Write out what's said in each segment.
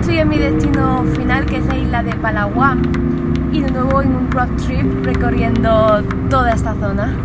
estoy en mi destino final, que es la isla de Palawan, y de nuevo en un road trip recorriendo toda esta zona.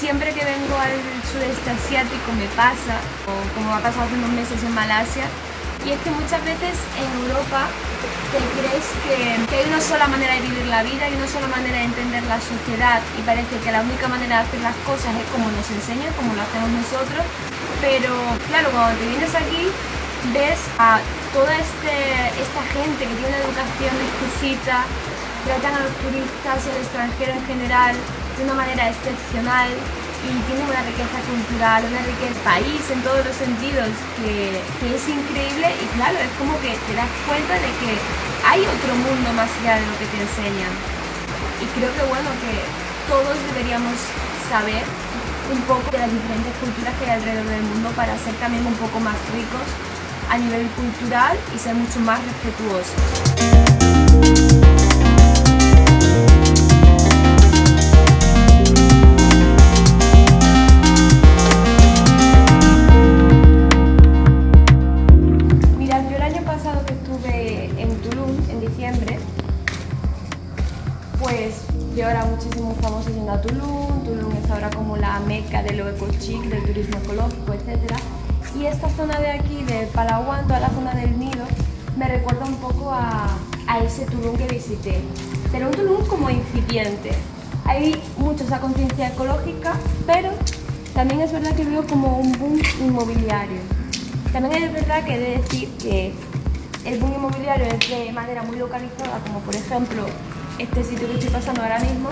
Siempre que vengo al sudeste asiático me pasa, o como me ha pasado hace unos meses en Malasia, y es que muchas veces en Europa te crees que hay una sola manera de vivir la vida y una sola manera de entender la sociedad, y parece que la única manera de hacer las cosas es como nos enseñan, como lo hacemos nosotros. Pero claro, cuando te vienes aquí ves a toda esta gente que tiene una educación exquisita, tratan a los turistas y al extranjero en general de una manera excepcional, y tiene una riqueza cultural, una riqueza de país en todos los sentidos que es increíble. Y claro, es como que te das cuenta de que hay otro mundo más allá de lo que te enseñan, y creo que bueno, que todos deberíamos saber un poco de las diferentes culturas que hay alrededor del mundo para ser también un poco más ricos a nivel cultural y ser mucho más respetuosos. Tulum es ahora como la meca del eco-chic, del turismo ecológico, etc. Y esta zona de aquí, de Palawan, toda la zona del Nido, me recuerda un poco a ese Tulum que visité. Pero un Tulum como incipiente. Hay mucha esa conciencia ecológica, pero también es verdad que veo como un boom inmobiliario. También es verdad que he de decir que el boom inmobiliario es de manera muy localizada, como por ejemplo este sitio que estoy pasando ahora mismo.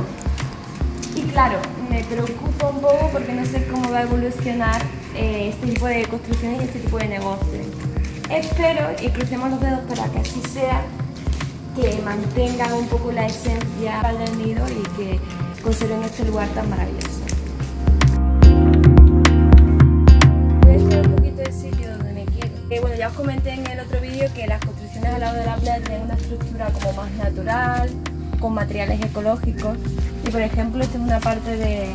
Y claro, me preocupa un poco porque no sé cómo va a evolucionar este tipo de construcciones y este tipo de negocios. Espero, y crucemos los dedos para que así sea, que mantengan un poco la esencia del Nido y que conserven este lugar tan maravilloso. Voy a decir un poquito del sitio donde me quiero. Bueno, ya os comenté en el otro vídeo que las construcciones al lado de la playa tienen una estructura como más natural, con materiales ecológicos. Y por ejemplo, esta es una parte de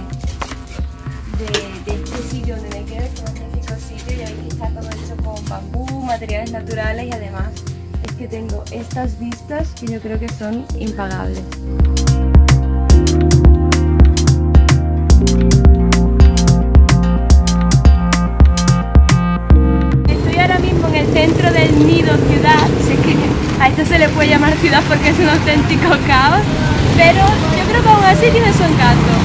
este sitio donde me quedo, es un magnífico sitio, ya veis que está todo hecho con bambú, materiales naturales, y además es que tengo estas vistas que yo creo que son impagables. Estoy ahora mismo en el centro del Nido ciudad, sé que a esto se le puede llamar ciudad porque es un auténtico caos, pero yo creo que aún así tiene su encanto.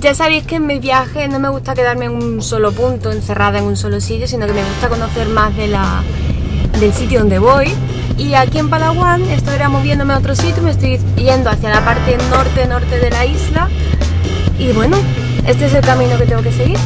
Ya sabéis que en mi viaje no me gusta quedarme en un solo punto, encerrada en un solo sitio, sino que me gusta conocer más del sitio donde voy. Y aquí en Palawan estoy moviéndome a otro sitio, me estoy yendo hacia la parte norte de la isla. Y bueno, este es el camino que tengo que seguir.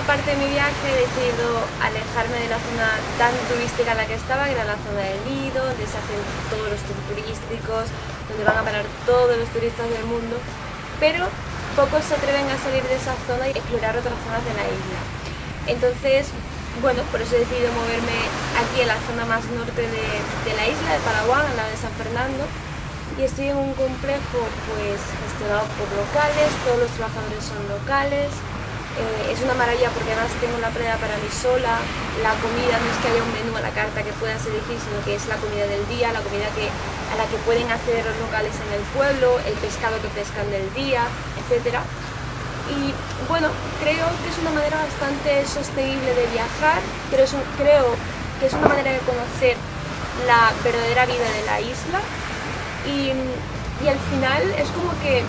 Parte de mi viaje he decidido alejarme de la zona tan turística en la que estaba, que era la zona del Nido, donde se hacen todos los tours turísticos, donde van a parar todos los turistas del mundo, pero pocos se atreven a salir de esa zona y explorar otras zonas de la isla. Entonces, bueno, por eso he decidido moverme aquí a la zona más norte de la isla, de Palawan, al lado de San Fernando, y estoy en un complejo pues gestionado por locales, todos los trabajadores son locales. Es una maravilla porque además tengo una playa para mí sola, la comida no es que haya un menú a la carta que puedas elegir, sino que es la comida del día, la comida a la que pueden acceder los locales en el pueblo, el pescado que pescan del día, etc. Y bueno, creo que es una manera bastante sostenible de viajar, pero creo que es una manera de conocer la verdadera vida de la isla y al final es como que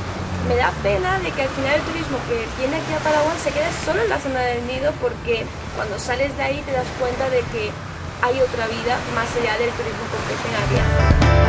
me da pena de que al final el turismo que viene aquí a Palawan se quede solo en la zona del Nido, porque cuando sales de ahí te das cuenta de que hay otra vida más allá del turismo que ofrecen aquí en la zona.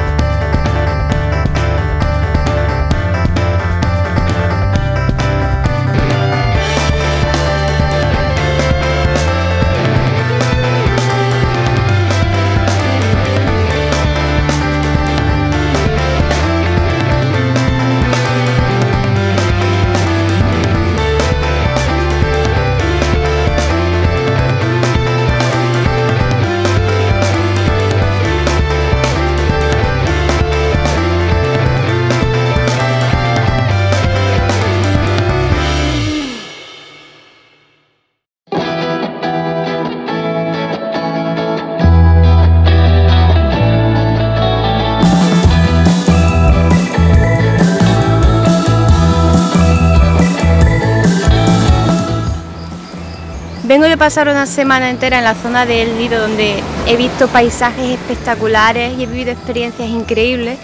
Vengo de pasar una semana entera en la zona de El Nido, donde he visto paisajes espectaculares y he vivido experiencias increíbles.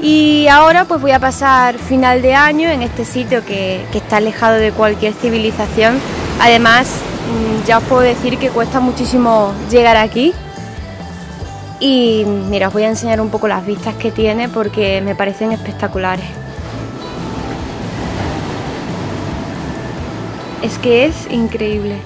Y ahora pues voy a pasar final de año en este sitio que está alejado de cualquier civilización. Además, ya os puedo decir que cuesta muchísimo llegar aquí. Y mira, os voy a enseñar un poco las vistas que tiene porque me parecen espectaculares. Es que es increíble.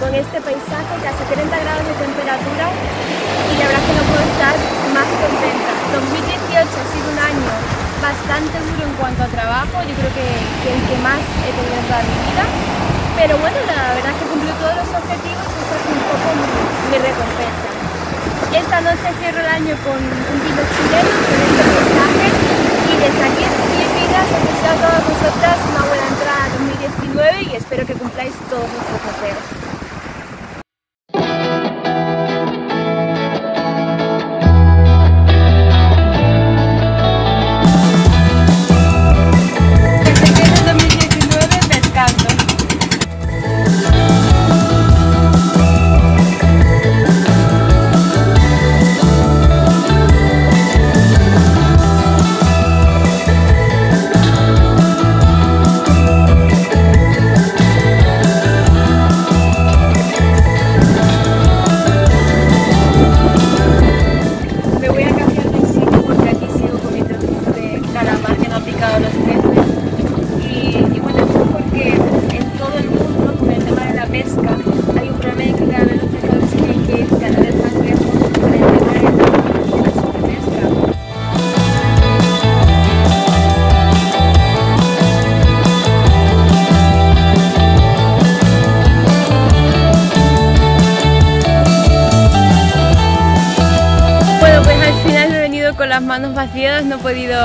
Con este paisaje, casi 30 grados de temperatura, y la verdad es que no puedo estar más contenta. 2018 ha sido un año bastante duro en cuanto a trabajo, yo creo que el que más he tenido en toda mi vida, pero bueno, la verdad es que cumplió todos los objetivos y eso es un poco mi recompensa. Esta noche cierro el año con un vino chileno, con este paisaje, y desde aquí bienvenidas, os deseo a todas vosotras una buena entrada a 2019 y espero que cumpláis todos vuestros deseos. las manos vacías, no he podido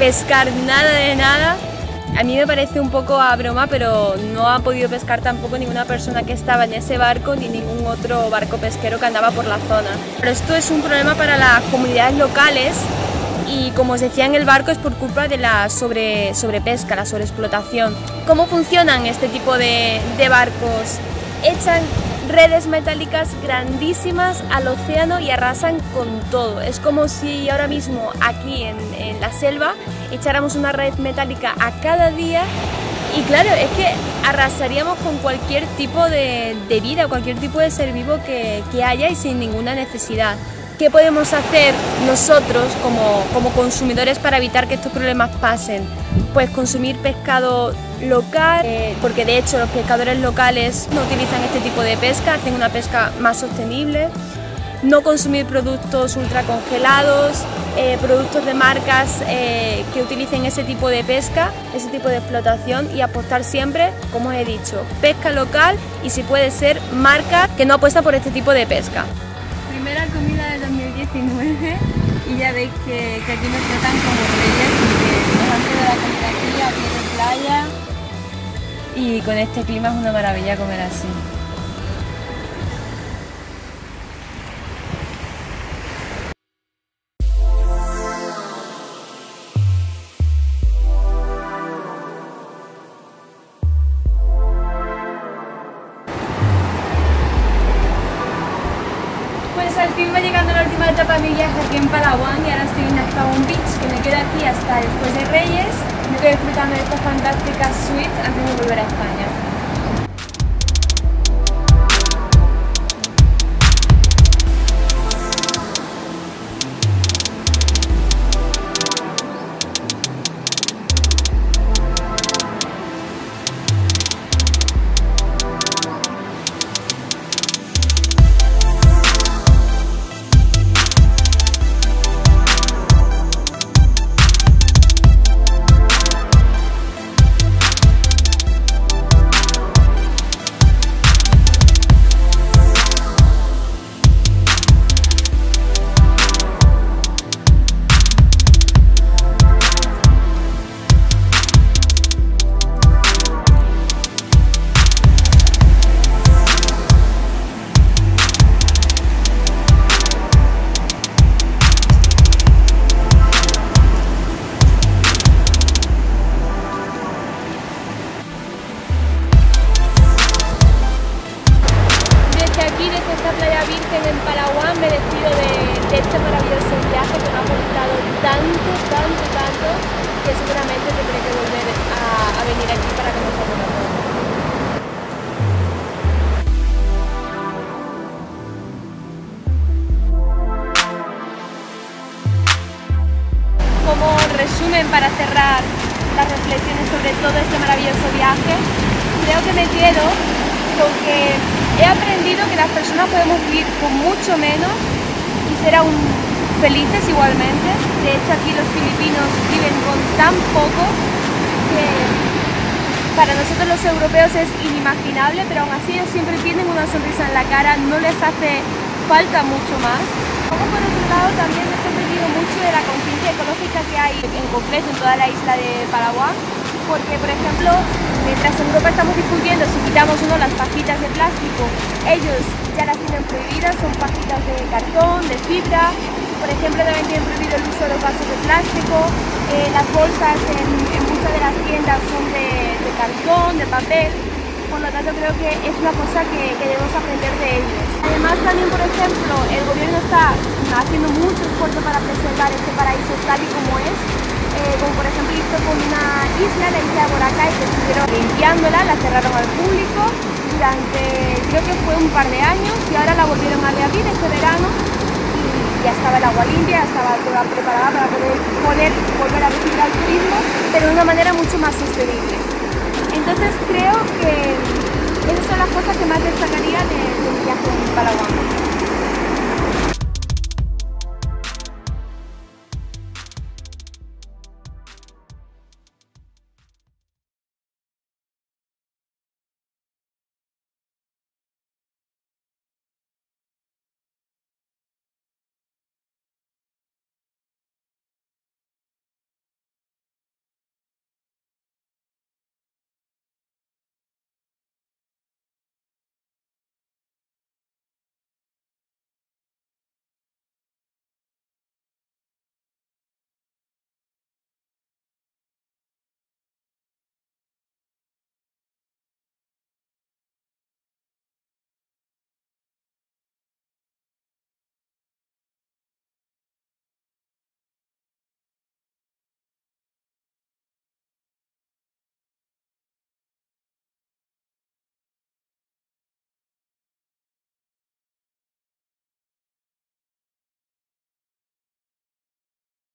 pescar nada de nada. A mí me parece un poco a broma, pero no ha podido pescar tampoco ninguna persona que estaba en ese barco ni ningún otro barco pesquero que andaba por la zona. Pero esto es un problema para las comunidades locales y, como os decía, en el barco es por culpa de la sobrepesca, la sobreexplotación. ¿Cómo funcionan este tipo de barcos? Echan redes metálicas grandísimas al océano y arrasan con todo. Es como si ahora mismo aquí en la selva echáramos una red metálica a cada día y, claro, es que arrasaríamos con cualquier tipo de vida, cualquier tipo de ser vivo que haya y sin ninguna necesidad. ¿Qué podemos hacer nosotros como consumidores para evitar que estos problemas pasen? Pues consumir pescado local, porque de hecho los pescadores locales no utilizan este tipo de pesca, hacen una pesca más sostenible. No consumir productos ultracongelados, productos de marcas que utilicen ese tipo de pesca, ese tipo de explotación, y apostar siempre, como os he dicho, pesca local y, si puede ser, marcas que no apuestan por este tipo de pesca. Primera comida del 2019 y ya veis que aquí nos tratan como reyes porque nos han traído la comida aquí, aquí de playa, y con este clima es una maravilla comer así. Pues al fin va llegando la última etapa de mi viaje aquí en Palawan y ahora estoy en Bomb Beach, que me quedo aquí hasta después de Reyes. Me quedo disfrutando de esta fantástica suite antes de volver a España. En Palawan me despido de este maravilloso viaje que me ha gustado tanto que seguramente tendré que volver a venir aquí para conocer un poco. Como resumen, para cerrar las reflexiones sobre todo este maravilloso viaje, creo que me quedo con que he aprendido que las personas podemos vivir con mucho menos y ser aún felices igualmente. De hecho, aquí los filipinos viven con tan poco que para nosotros los europeos es inimaginable, pero aún así ellos siempre tienen una sonrisa en la cara, no les hace falta mucho más. Como por otro lado, también me he sorprendido mucho de la conciencia ecológica que hay en concreto en toda la isla de Palawan, porque, por ejemplo, mientras en Europa estamos discutiendo si quitamos o no las pajitas de plástico, ellos ya las tienen prohibidas, son pajitas de cartón, de fibra. Por ejemplo, también tienen prohibido el uso de los vasos de plástico, las bolsas en muchas de las tiendas son de cartón, de papel. Por lo tanto, creo que es una cosa que debemos aprender de ellos. Además, también, por ejemplo, el gobierno está haciendo mucho esfuerzo para preservar este paraíso tal y como es. Como por ejemplo hizo con una isla, la isla de Boracay, que estuvieron limpiándola, la cerraron al público durante, creo que fue un par de años, y ahora la volvieron a reabrir este verano y ya estaba el agua limpia, estaba toda preparada para poder volver a recibir al turismo, pero de una manera mucho más sostenible. Entonces creo que esas son las cosas que más destacaría de un viaje en Palawan.